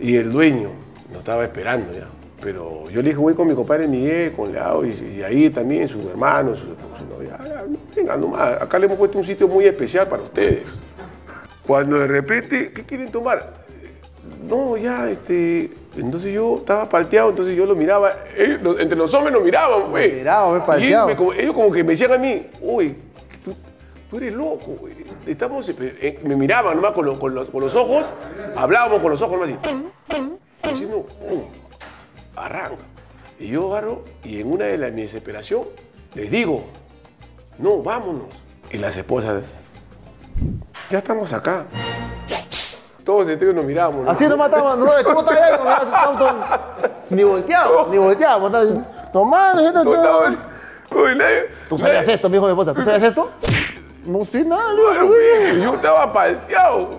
Y el dueño nos estaba esperando ya. Pero yo le dije, voy con mi compadre Miguel, con Leao, y ahí también sus hermanos, su novia. Venga, nomás, acá le hemos puesto un sitio muy especial para ustedes. Cuando de repente, ¿qué quieren tomar? No, ya, entonces yo estaba palteado, entonces yo lo miraba, ellos, entre los hombres nos miraban, güey. Miraban, palteado. Ellos como que me decían a mí, uy, tú eres loco, güey. Me miraban nomás con los ojos, hablábamos con los ojos nomás así. Diciendo, arranca. Y yo agarro y en una de las mi desesperación les digo, no, vámonos. Y las esposas, ya estamos acá. Todos entre nos mirábamos. Así nos matamos, no, ¿cómo estás ahí? Ni volteamos. No, mames, ¿tú sabías esto, mi hijo de esposa? ¿Tú sabías esto? No estoy nada, no, yo estaba palteado.